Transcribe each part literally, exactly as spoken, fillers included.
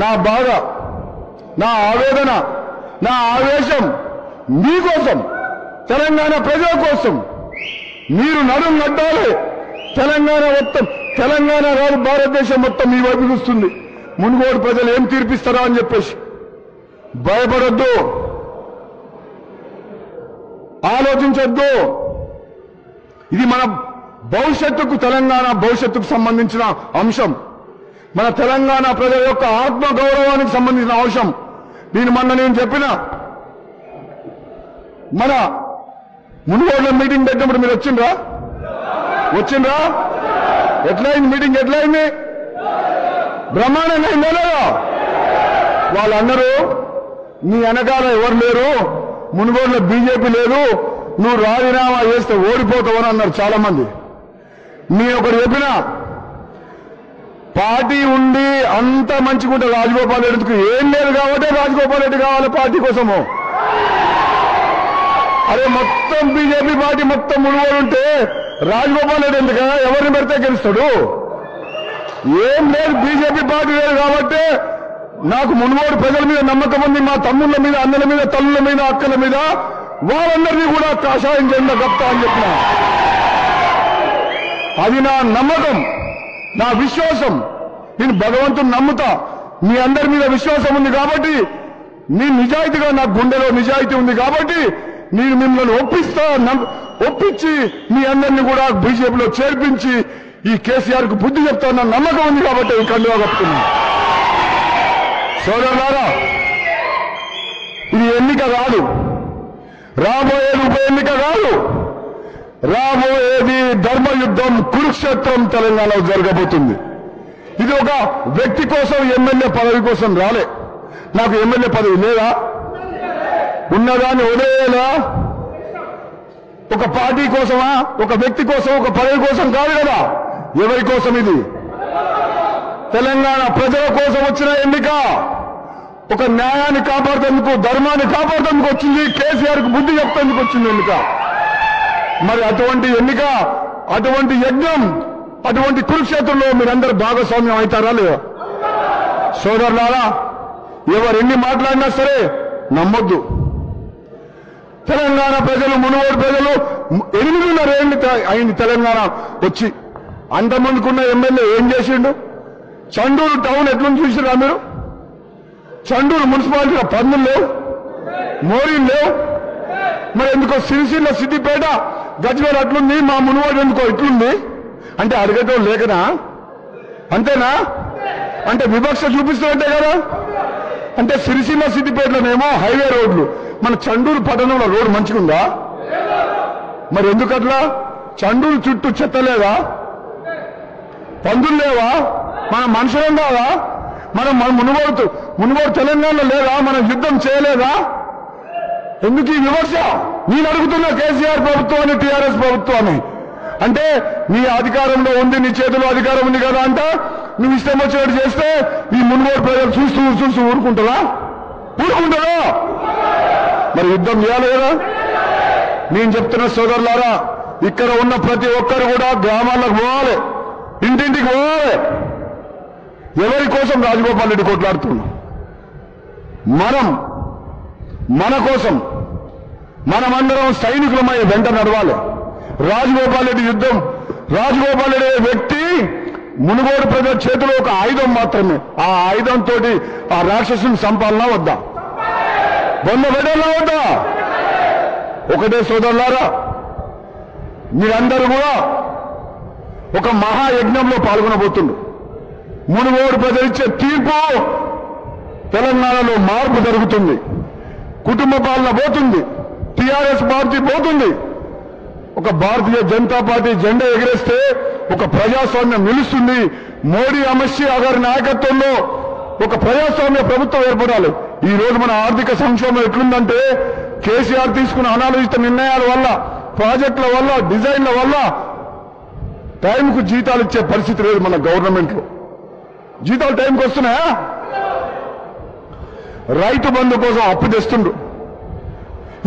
నా బాధ నా ఆవేదన నా ఆవేశం మీ కోసం తెలంగాణ ప్రజల కోసం మీరు నడుం కట్టాలి తెలంగాణ మొత్తం తెలంగాణ రాదు భారతదేశం మొత్తం మీ వైపు చూస్తుంది మునుగోడు ప్రజలు ఏం తీర్పిస్తారా అని చెప్పేసి భయపడొద్దు ఆలోచించొద్దు ఇది మన భవిష్యత్తుకు తెలంగాణ భవిష్యత్తుకు సంబంధించిన అంశం మన తెలంగాణ ప్రజల యొక్క ఆత్మ గౌరవానికి సంబంధించిన అంశం దీని మొన్న నేను చెప్పిన మన మునుగోడులో మీటింగ్ పెట్టినప్పుడు మీరు వచ్చిండ్రా వచ్చిండ్రా ఎట్లయింది మీటింగ్ ఎట్లయింది బ్రహ్మాండంగా అయిందా లేదా వాళ్ళు అన్నారు నీ వెనకాల ఎవరు లేరు మునుగోడులో బీజేపీ లేదు నువ్వు రాజీనామా చేస్తే ఓడిపోతావని అన్నారు చాలా మంది నేను ఒకటి చెప్పినా పార్టీ ఉండి అంత మంచిగా ఉంటే రాజగోపాల్ రెడ్డికి ఏం లేదు కాబట్టి రాజగోపాల్ రెడ్డి కావాలి పార్టీ కోసము అరే మొత్తం బీజేపీ పార్టీ మొత్తం మునుగోడు ఉంటే రాజగోపాల్ రెడ్డి ఎందుకు ఎవరిని పెడితే గెలుస్తాడు ఏం లేదు బీజేపీ పార్టీ లేదు కాబట్టి నాకు మునుగోడు ప్రజల మీద నమ్మకం ఉంది మా తమ్ముళ్ళ మీద అన్నల మీద తల్లుల మీద అక్కల మీద వాళ్ళందరినీ కూడా కాషాయం జెండా గప్తా అని చెప్పిన అది నా నమ్మకం నా విశ్వాసం నేను భగవంతుని నమ్ముతా మీ అందరి మీద విశ్వాసం ఉంది కాబట్టి మీ నిజాయితీగా నా గుండెలో నిజాయితీ ఉంది కాబట్టి నేను మిమ్మల్ని ఒప్పిస్తా ఒప్పించి మీ అందరినీ కూడా బీజేపీలో చేర్పించి ఈ కేసీఆర్ కు బుద్ధి చెప్తా నా నమ్మకం ఉంది కాబట్టి ఈ కండువా కప్పుతున్నా సోదరులారా ఇది ఎన్నిక కాదు రాబోయేది ఉప ఎన్నిక కాదు రాబోయేది ధర్మయుద్ధం కురుక్షేత్రం తెలంగాణలో జరగబోతుంది ఇది ఒక వ్యక్తి కోసం ఎమ్మెల్యే పదవి కోసం రాలే నాకు ఎమ్మెల్యే పదవి లేదా ఉన్నదాన్ని వదిలేదా ఒక పార్టీ కోసమా ఒక వ్యక్తి కోసం ఒక పదవి కోసం కాదు కదా ఎవరి కోసం ఇది తెలంగాణ ప్రజల కోసం వచ్చిన ఎన్నిక ఒక న్యాయాన్ని కాపాడుతందుకు ధర్మాన్ని కాపాడుతందుకు వచ్చింది కేసీఆర్ కు బుద్ధి చెప్తందుకు వచ్చింది ఎన్నిక మరి అటువంటి ఎన్నిక అటువంటి యజ్ఞం అటువంటి కురుక్షేత్రంలో మీరందరూ భాగస్వామ్యం అవుతారా లేదా సోదరులారా ఎవరు ఎన్ని మాట్లాడినా సరే నమ్మొద్దు తెలంగాణ ప్రజలు మునుగోడు ప్రజలు ఎనిమిదిన్నర ఏళ్ళు అయింది తెలంగాణ వచ్చి అంతమందికున్న ఎమ్మెల్యే ఏం చేసిండు చండూరు టౌన్ ఎట్లుంది చూసిరా మీరు చండూరు మున్సిపాలిటీలో పన్నులు లేవు మోరీలు లేవు మరి ఎందుకో సిరిసిల్ల సిద్దిపేట గజ్వేల్ అట్లుంది మా మునుగోడు ఎందుకో ఇట్లుంది అంటే అడగటం లేకనా అంతేనా అంటే వివక్ష చూపిస్తున్నట్టే కదా అంటే సిరిసిల్ల సిద్దిపేటలోనేమో హైవే రోడ్లు మన చండూరు పట్టణంలో రోడ్డు మంచిగుందా మరి ఎందుకట్లా చండూరు చుట్టూ చెత్త లేదా పందులు లేవా మన మనుషులం కాదా మనం మన మునుగోడు మునుగోడు తెలంగాణలో లేదా మనం యుద్ధం చేయలేదా ఎందుకు ఈ విమర్శ నేను అడుగుతున్నా కేసీఆర్ ప్రభుత్వాన్ని టీఆర్ఎస్ ప్రభుత్వాన్ని అంటే నీ అధికారంలో ఉంది నీ చేతిలో అధికారం ఉంది కదా అంట నువ్వు ఇష్టం వచ్చేట్టు చేస్తే ఈ మునుగోడు ప్రజలు చూస్తూ చూస్తూ ఊరుకుంటారా ఊరుకుంటారా మరి యుద్ధం చేయాలి కదా నేను చెప్తున్న సోదరులారా ఇక్కడ ఉన్న ప్రతి ఒక్కరు కూడా గ్రామాలకు పోవాలి ఇంటింటికి పోవాలి ఎవరి కోసం రాజగోపాల్ రెడ్డి కొట్లాడుతున్నాం మనం మన కోసం మనమందరం సైనికులమై వెంట నడవాలి రాజగోపాల్ రెడ్డి యుద్ధం రాజగోపాల్ రెడ్డి వ్యక్తి మునుగోడు ప్రజల చేతిలో ఒక ఆయుధం మాత్రమే ఆ ఆయుధంతో ఆ రాక్షసుని సంపాలన వద్దా బొమ్మ వెడల్లా వద్దా ఒకటే సోదరులారా మీరందరూ కూడా ఒక మహాయజ్ఞంలో పాల్గొనబోతుండ్రు మునుగోడు ప్రజలిచ్చే తీర్పు తెలంగాణలో మార్పు జరుగుతుంది కుటుంబ పాలన పోతుంది టీఆర్ఎస్ పార్టీ పోతుంది ఒక భారతీయ జనతా పార్టీ జెండా ఎగిరేస్తే ఒక ప్రజాస్వామ్యం నిలుస్తుంది మోడీ అమిత్ షా గారి నాయకత్వంలో ఒక ప్రజాస్వామ్య ప్రభుత్వం ఏర్పడాలి ఈ రోజు మన ఆర్థిక సంక్షోభం ఎట్లుందంటే కేసీఆర్ తీసుకున్న అనాలోచిత నిర్ణయాల వల్ల ప్రాజెక్టుల వల్ల డిజైన్ల వల్ల టైంకు జీతాలు ఇచ్చే పరిస్థితి లేదు మన గవర్నమెంట్లో జీతాలు టైంకి వస్తున్నాయా రైతు బంధు కోసం అప్పు తెస్తుండ్రు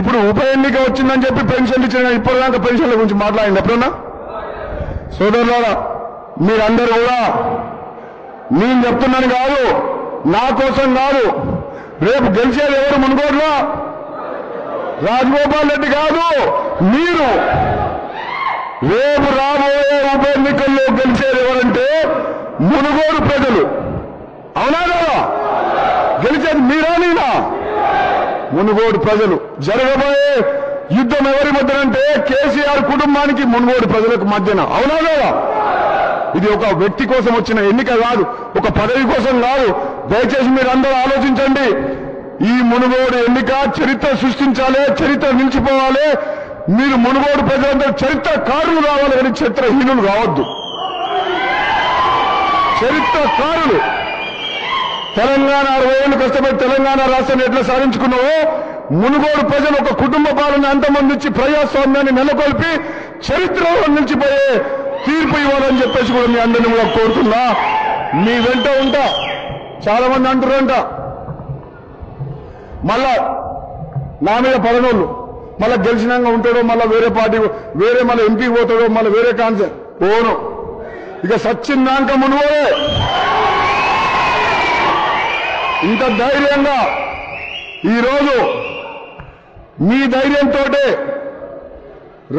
ఇప్పుడు ఉప ఎన్నిక వచ్చిందని చెప్పి పెన్షన్లు ఇచ్చిన ఇప్పటిదాకా పెన్షన్ల గురించి మాట్లాడింది ఎప్పుడన్నా సోదరులారా మీరందరూ కూడా నేను చెప్తున్నాను కాదు నా కోసం కాదు, రేపు గెలిచేది ఎవరు మునుగోడులో? రాజగోపాల్ రెడ్డి కాదు, మీరు. రేపు రాబోయే ఉప ఎన్నికల్లో గెలిచేది ఎవరంటే మునుగోడు ప్రజలు. అవునా కదా? గెలిచేది మీరా నేనా? మునుగోడు ప్రజలు. జరగబోయే యుద్ధం ఎవరి మధ్యనంటే కేసీఆర్ కుటుంబానికి మునుగోడు ప్రజలకు మధ్యన. అవునా కదా? ఇది ఒక వ్యక్తి కోసం వచ్చిన ఎన్నిక కాదు, ఒక పదవి కోసం కాదు. దయచేసి మీరు అందరూ ఆలోచించండి. ఈ మునుగోడు ఎన్నిక చరిత్ర సృష్టించాలి, చరిత్ర నిలిచిపోవాలి. మీరు మునుగోడు ప్రజలందరూ చరిత్రకారులు కావాలి, కానీ చరిత్రహీనులు కావద్దు. చరిత్రకారులు. తెలంగాణ అరవై ఏళ్ళు కష్టపడి తెలంగాణ రాష్ట్రాన్ని ఎట్లా సాధించుకున్నావో, మునుగోడు ప్రజలు ఒక కుటుంబ పాలన అంతమందించి ప్రజాస్వామ్యాన్ని నెలకొల్పి చరిత్రలో నిలిచిపోయే తీర్పు ఇవ్వాలని చెప్పేసి కూడా మీ అందరినీ కూడా కోరుతున్నా. మీ వెంట ఉంటా. చాలా మంది అంటున్నారంట మళ్ళా నా మీద పడనోళ్ళు, మళ్ళా గెలిచినాక ఉంటాడో, మళ్ళా వేరే పార్టీ వేరే మళ్ళీ ఎంపీకి పోతాడో, మళ్ళీ వేరే కాన్సెప్ట్. ఓను, ఇక సచ్చినాక మునుగోడే. ఇంత ధైర్యంగా ఈరోజు మీ ధైర్యంతో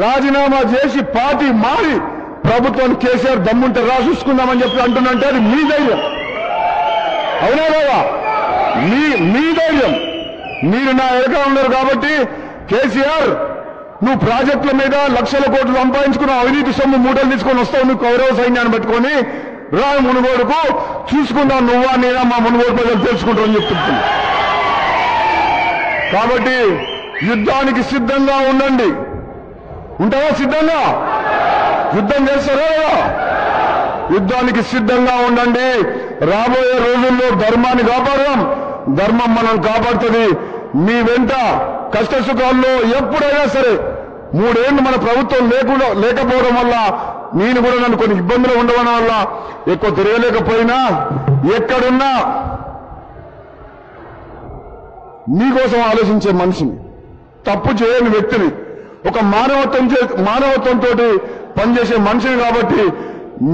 రాజీనామా చేసి పార్టీ మారి ప్రభుత్వాన్ని కేసీఆర్ దమ్ముంటే రాసుకుందామని చెప్పి అంటున్నంటే అది మీ ధైర్యం. అవునా కదా? మీ మీ ధైర్యం. మీరు నా ఎరగా ఉన్నారు కాబట్టి కేసీఆర్ నువ్వు ప్రాజెక్టుల మీద లక్షల కోట్లు సంపాదించుకున్న అవినీతి సొమ్ము మూటలు తీసుకొని వస్తావు, నువ్వు కౌరవ సైన్యాన్ని పెట్టుకొని రా మునుగోడుకు, చూసుకుందాం నువ్వా నేనా మా మునుగోడు ప్రజలు తెలుసుకుంటామని చెప్తుంది. కాబట్టి యుద్ధానికి సిద్ధంగా ఉండండి. ఉంటావా సిద్ధంగా? యుద్ధం చేస్తారా? యుద్ధానికి సిద్ధంగా ఉండండి. రాబోయే రోజుల్లో ధర్మాన్ని కాపాడదాం. ధర్మం మనం కాపాడుతుంది. మీ వెంట కష్ట సుఖాల్లో ఎప్పుడైనా సరే. మూడేళ్లు మన ప్రభుత్వం లేకుండా లేకపోవడం వల్ల నేను కూడా నన్ను కొన్ని ఇబ్బందులు ఉండడం వల్ల ఎక్కువ తిరగలేకపోయినా ఎక్కడున్నా మీకోసం ఆలోచించే మనిషిని, తప్పు చేయని వ్యక్తిని, ఒక మానవత్వం చే మానవత్వంతో పనిచేసే మనిషిని. కాబట్టి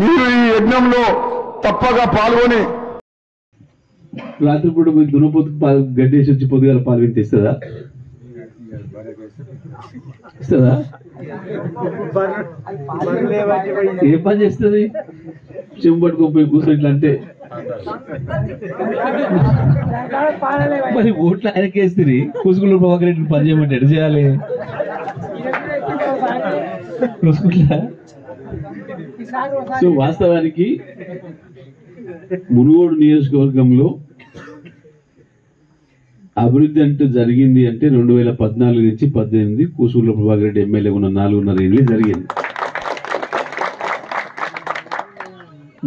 మీరు ఈ యజ్ఞంలో తప్పగా పాల్గొని. రాత్రిపూట దున్నపోతు గడ్డేసి వచ్చి పొద్దుగాల పాలు వింటే ఇస్తుందా? ఇస్తుందా? ఏ పని చేస్తుంది? చెంపట్టుకోపోయి కూర్చో ఇట్లా అంటే మరి ఓట్లు ఆయనకేస్తుంది. కూసుకుల ప్రభాకర్ రెడ్డి పని చేయమంటే ఎటు చేయాలి? సో వాస్తవానికి మునుగోడు నియోజకవర్గంలో అభివృద్ధి అంటూ జరిగింది అంటే రెండు వేల పద్నాలుగు నుంచి పద్దెనిమిది కూసుగుల ప్రభాకర్ రెడ్డి ఎమ్మెల్యే ఉన్న నాలుగున్నర ఏళ్ళు జరిగింది.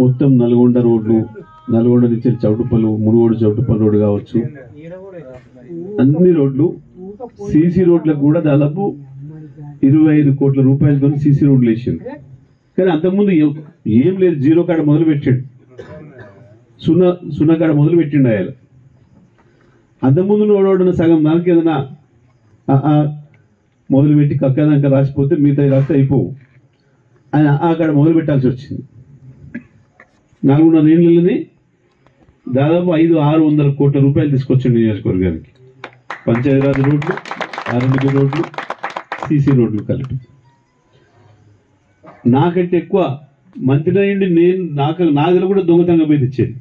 మొత్తం నల్గొండ రోడ్లు, నల్గొండ నుంచి చౌటుపల్లి మునుగోడు చౌటుపల్లి రోడ్డు కావచ్చు, అన్ని రోడ్లు, సీసీ రోడ్లకు కూడా దాదాపు ఇరవై ఐదు కోట్ల రూపాయలతో సీసీ రోడ్లు వేసిండు. కానీ అంతకుముందు ఏం లేదు, జీరో కాడ మొదలు పెట్టాడు, సున్నా సున్నా కాడ మొదలు పెట్టిండు ఆయన. అంతకుముందు నోడోడిన సగం దానికి ఏదైనా మొదలుపెట్టి కక్కదాక రాసిపోతే మిగతా రాస్తే అయిపోవు. ఆయన అక్కడ మొదలు పెట్టాల్సి వచ్చింది. నాలుగున్నర ఏళ్ళని దాదాపు ఐదు ఆరు వందల కోట్ల రూపాయలు తీసుకొచ్చింది నియోజకవర్గానికి. పంచాయతీరాజ్ రోడ్లు, ఆరోగ్య రోడ్లు, సీసీ రోడ్లు కలిపి. నాకంటే ఎక్కువ మంత్రి అయ్యండి నేను, నాకు నా దగ్గర కూడా దొంగతనంగా పోయి తెచ్చేది.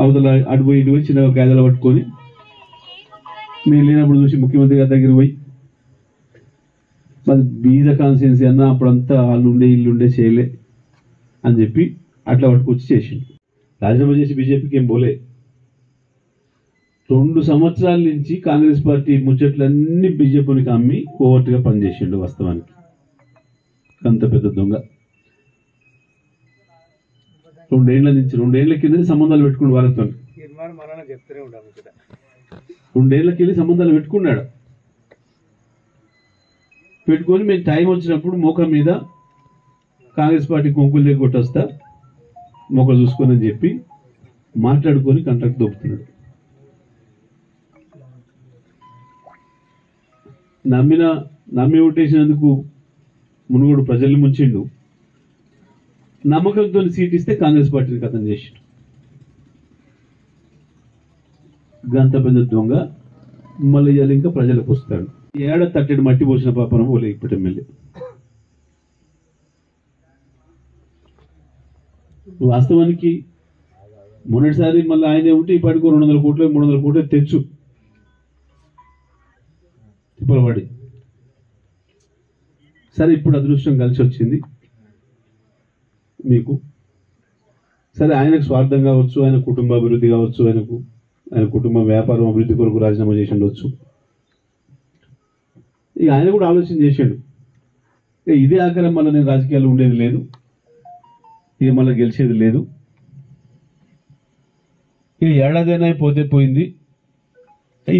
అవతల అడిపోయి ఇటు పోయి చిన్న కాయదలు పట్టుకొని మేము లేనప్పుడు చూసి ముఖ్యమంత్రి గారి దగ్గర పోయి మరి బీద కాన్స్టిట్యున్సీ అన్న అప్పుడంతా వాళ్ళు ఉండే ఇల్లు ఉండే చేయలే అని చెప్పి అట్లా పట్టుకొచ్చి చేసిండు. రాజీనామా చేసి బీజేపీకి ఏం పోలే. రెండు సంవత్సరాల నుంచి కాంగ్రెస్ పార్టీ ముచ్చట్లన్నీ బీజేపీకి అమ్మి కోవర్ట్గా పనిచేసిండు. వాస్తవానికి అంత పెద్ద దొంగ. రెండేళ్ల నుంచి రెండేళ్ల కింద సంబంధాలు పెట్టుకున్నాడు వాళ్ళతో. రెండేళ్లకి వెళ్ళి సంబంధాలు పెట్టుకున్నాడు. పెట్టుకొని మేము టైం వచ్చినప్పుడు మోక మీద కాంగ్రెస్ పార్టీ కొంకులు దగ్గర వస్తా మోక చూసుకొని అని చెప్పి మాట్లాడుకొని కాంట్రాక్ట్ దొబ్బుతున్నాడు. నమ్మిన నమ్మి ఓటేసినందుకు మునుగోడు ప్రజల్ని ముంచిండు. నమ్మకంతో సీట్ ఇస్తే కాంగ్రెస్ పార్టీని కథం చేశారు. గంత పెద్ద దొంగ మళ్ళీ ఇవాళ ఇంకా ప్రజలకు వస్తాడు. ఏడ తట్టెడు మట్టి పోసిన పాపన పోలే ఇప్పుడు ఎమ్మెల్యే. వాస్తవానికి మొన్నటిసారి మళ్ళీ ఆయనే ఉంటే ఈ పాటికి రెండు వందల కోట్లు మూడు వందల కోట్లు తెచ్చు తిప్పలవాడి. సరే ఇప్పుడు అదృష్టం కలిసి వచ్చింది మీకు. సరే ఆయనకు స్వార్థం కావచ్చు, ఆయన కుటుంబ అభివృద్ధి కావచ్చు, ఆయనకు ఆయన కుటుంబ వ్యాపారం అభివృద్ధి కొరకు రాజీనామా చేసి ఉండొచ్చు. ఇక ఆయన కూడా ఆలోచన చేశాడు, ఇదే ఆకారం మళ్ళీ నేను రాజకీయాలు ఉండేది లేదు, ఇక మళ్ళీ గెలిచేది లేదు, ఇక ఏడాదైనా పోతే పోయింది.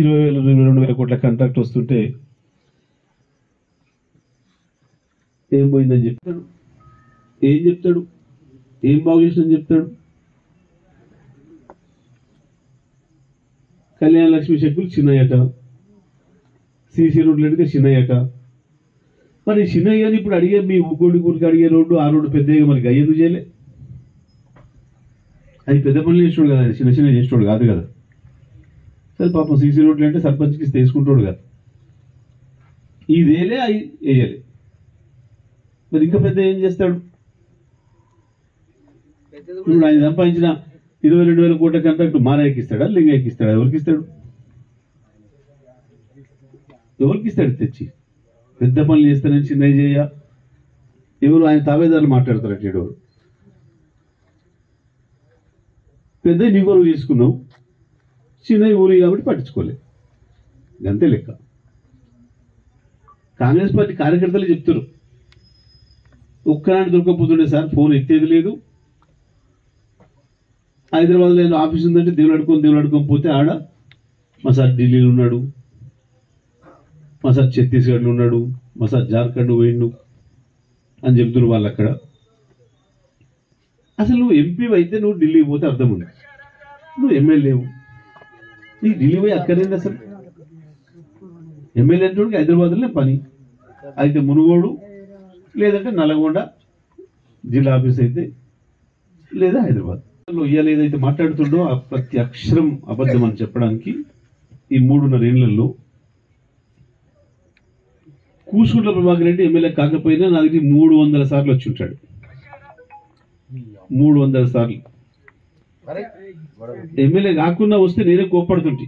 ఇరవై వేల ఇరవై రెండు వేల కోట్ల కాంట్రాక్ట్ వస్తుంటే ఏం పోయిందని చెప్తాడు, ఏం చెప్తాడు, ఏం బాగు చేసినని చెప్తాడు. కళ్యాణ లక్ష్మి చెక్కులు చిన్నయ్యట, సీసీ రోడ్లు అడిగితే చిన్నయ్యట. మరి చిన్నయ్య అని ఇప్పుడు అడిగే మీ ఉగ్గోడి గురికి అడిగే రోడ్డు ఆ రోడ్డు పెద్దయ్య మరి అయ్యేందుకు చేయలే? అది పెద్ద పనులు చేసినాడు కదా, చిన్న చిన్న చేసినాడు కాదు కదా. సరే పాపం సీసీ రోడ్లు అంటే సర్పంచ్కి తీసుకుంటాడు కదా, ఇదేలే అవి వేయలే. మరి ఇంకా పెద్ద ఏం చేస్తాడు? ఇప్పుడు ఆయన సంపాదించిన ఇరవై రెండు వేల కోట్ల కాంట్రాక్ట్ మారాయకి ఇస్తాడా, లింగాయకి ఇస్తాడా, ఎవరికి ఇస్తాడు? ఎవరికి ఇస్తాడు? తెచ్చి పెద్ద పనులు చేస్తానని చిన్నవి చేయ ఎవరు? ఆయన తావేదారులు మాట్లాడతారు అటు ఎవరు? పెద్ద నీ కొరకు చేసుకున్నావు, చిన్నవి ఊరి కాబట్టి పట్టించుకోలే, అంతే లెక్క. కాంగ్రెస్ పార్టీ కార్యకర్తలు చెప్తారు, ఒక్కనాడు దొరకకపోతుండే సార్, ఫోన్ ఎత్తేది లేదు. హైదరాబాద్లో ఏదో ఆఫీస్ ఉందంటే దేవుడు అడుకొని దేవుడు అడుకొని పోతే ఆడ మా సార్ ఢిల్లీలో ఉన్నాడు, మా సార్ ఛత్తీస్గఢ్లో ఉన్నాడు, మా సార్ జార్ఖండ్ పోయిండు అని చెప్తున్నారు వాళ్ళు అక్కడ. అసలు నువ్వు ఎంపీ అయితే నువ్వు ఢిల్లీ పోతే అర్థం ఉంది, నువ్వు ఎమ్మెల్యేవు, నీకు ఢిల్లీ పోయి అక్కర్లేదు. అసలు ఎమ్మెల్యే అంటే హైదరాబాద్లోనే పని అయితే మునుగోడు, లేదంటే నల్గొండ జిల్లా ఆఫీస్ అయితే, లేదా హైదరాబాద్. ఇవాళ ఏదైతే మాట్లాడుతుండో ఆ ప్రతి అక్షరం అబద్ధం అని చెప్పడానికి ఈ మూడున్నర ఏళ్లలో కూసుకుంట్ల ప్రభాకర్ రెడ్డి ఎమ్మెల్యే కాకపోయినా నా దగ్గర మూడు వందల సార్లు వచ్చి ఉంటాడు. మూడు వందల సార్లు ఎమ్మెల్యే కాకుండా వస్తే నేనే కోప్పడుతుంటే,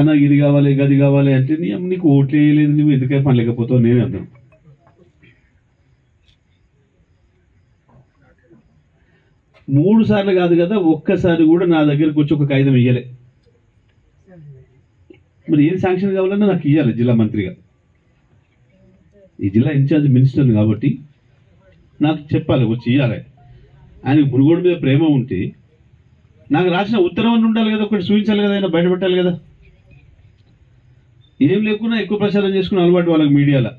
అన్న ఇది కావాలి గది కావాలి అంటే నీకు ఓట్లు వేయలేదు, నువ్వు ఎందుకే పని లేకపోతావు నేనే అన్నాను. మూడు సార్లు కాదు కదా, ఒక్కసారి కూడా నా దగ్గరకు వచ్చి ఒక కాగితం ఇయ్యలే. మరి ఏది శాంక్షన్ కావాలన్నా నాకు ఇవ్వాలి జిల్లా మంత్రిగా, ఈ జిల్లా ఇన్ఛార్జ్ మినిస్టర్ కాబట్టి నాకు చెప్పాలి, వచ్చి ఇవ్వాలి. ఆయనకు మునుగోడు మీద ప్రేమ ఉంటే నాకు రాసిన ఉత్తరం ఉండాలి కదా, ఒకటి చూపించాలి కదా, ఆయన బయటపెట్టాలి కదా. ఏం లేకున్నా ఎక్కువ ప్రచారం చేసుకుని అలవాటు వాళ్ళకి మీడియాలో.